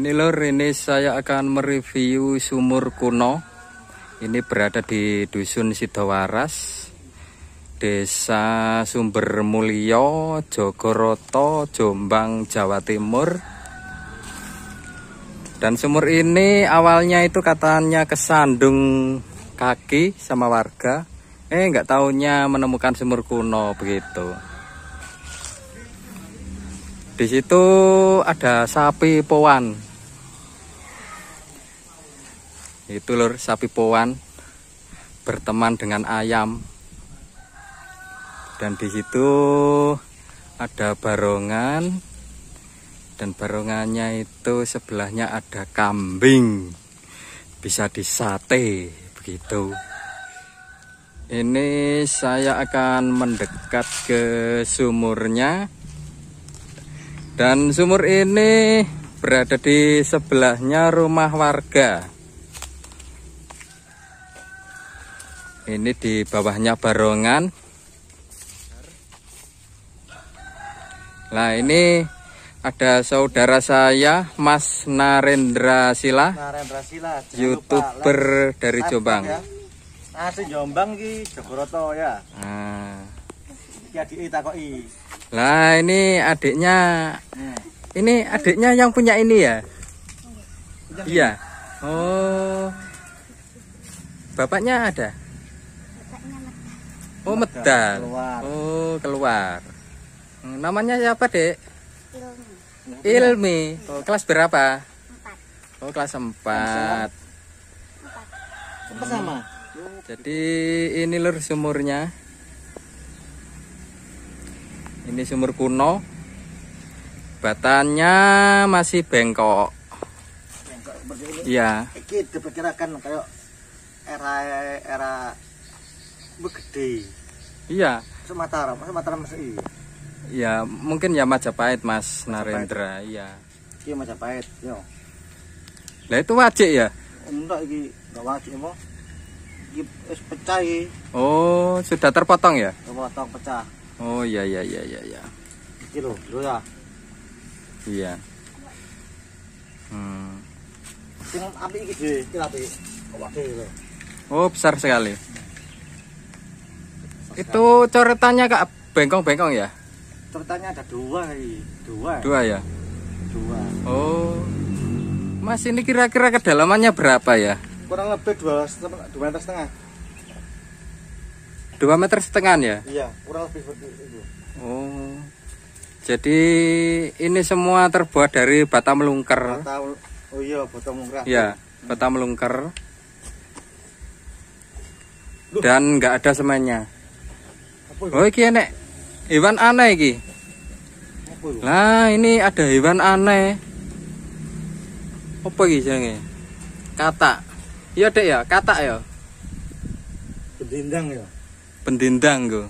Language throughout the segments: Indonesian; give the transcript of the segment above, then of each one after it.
Ini lor, ini saya akan mereview sumur kuno. Ini berada di Dusun Sidowaras, Desa Sumbermulyo, Jogoroto, Jombang, Jawa Timur. Dan sumur ini awalnya itu katanya kesandung kaki sama warga. Nggak taunya menemukan sumur kuno begitu. Di situ ada sapi poan. Itu lur, sapi poan berteman dengan ayam. Dan di situ ada barongan. Dan barongannya itu sebelahnya ada kambing. Bisa disate begitu. Ini saya akan mendekat ke sumurnya. Dan sumur ini berada di sebelahnya rumah warga. Ini di bawahnya barongan. Nah, ini ada saudara saya, Mas Narendra Sila. YouTuber lupa, dari Jombang. Ya. Asli Jombang ki Jogoroto ya. Ya ditakoki. Lah ini adiknya, ini adiknya yang punya ini ya? Iya. Oh, bapaknya ada? Oh, medal. Oh, keluar. Namanya siapa, Dek? Ilmi. Oh, kelas berapa? 4. Oh, kelas 4. Sama. Jadi ini lur sumurnya. Ini sumur kuno, batanya masih bengkok. Bengkok seperti ini. Iya. Iki diperkirakan kayak era begede. Iya. Sumatera masih. Iya, mungkin ya Majapahit, Mas Narendra. Iya. Iki Majapahit, yo. Lah itu wajik ya? Enggak, iki enggak wajik apa. Iki pecah iki. Oh, sudah terpotong ya? Terpotong pecah. Oh iya. Ini loh, ya. Iya. Sing api iki gede, api. Oh, besar sekali. Itu coretannya Kak bengkong-bengkong ya? Coretannya ada dua. Dua ya? Dua. Oh. Mas, ini kira-kira kedalamannya berapa ya? Kurang lebih 2,5 meter. 2,5 meter ya? Iya, kurang lebih seperti itu. Oh, jadi ini semua terbuat dari bata melungker. Oh iya, bata melungker. Iya, bata melungker. Dan nggak ada semennya. Oh, iki enek hewan aneh iki. Nah, ini ada hewan aneh. Apa iki jenenge? Katak. Iya, Dek ya, katak ya. Bendindang ya. Bendindang go.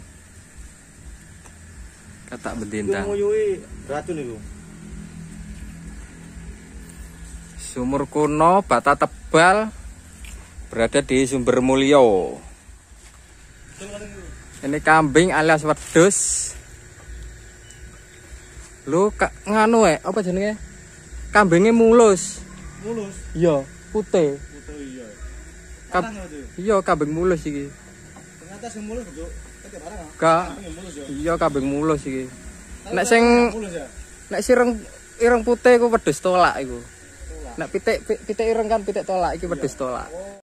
Katak bendindang. Sumur kuno bata tebal berada di Sumbermulyo. Ini kambing alias wedhus. Lu nganu apa jenenge? Kambingnya mulus. Mulus. Iya, putih. Putih iya. Iya, kambing mulus iki. Iya kambing mulus iki. Nek sing nek ireng putih iku wedhus tolak iku. Nek pitik ireng kan pitik tolak iki wedhus tolak.